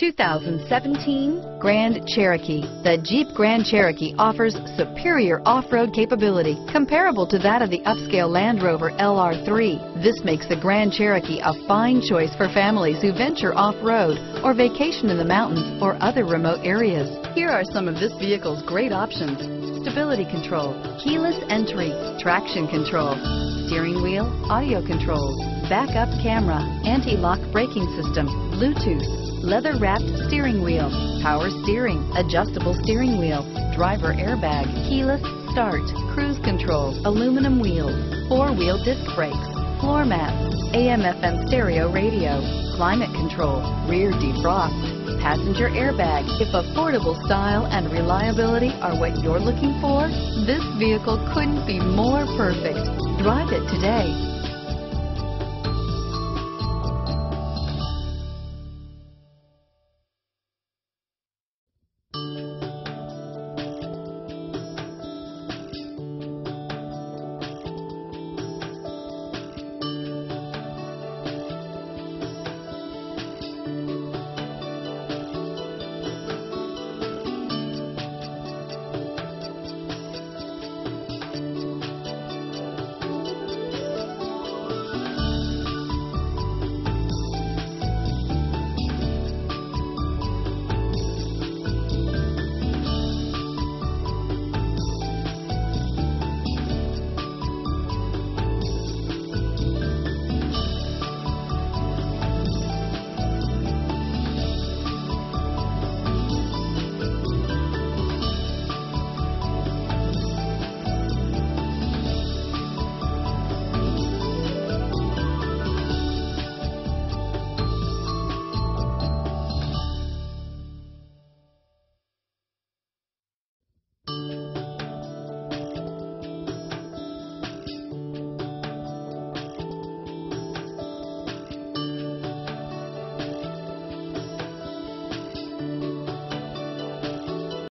2017 Grand Cherokee. The Jeep Grand Cherokee offers superior off-road capability comparable to that of the upscale Land Rover LR3. This makes the Grand Cherokee a fine choice for families who venture off-road or vacation in the mountains or other remote areas. Here are some of this vehicle's great options: stability control, keyless entry, traction control, steering wheel audio controls, backup camera, anti-lock braking system, Bluetooth, leather-wrapped steering wheel, power steering, adjustable steering wheel, driver airbag, keyless start, cruise control, aluminum wheels, four-wheel disc brakes, floor mats, AM/FM stereo radio, climate control, rear defrost, passenger airbag. If affordable style and reliability are what you're looking for, this vehicle couldn't be more perfect. Drive it today.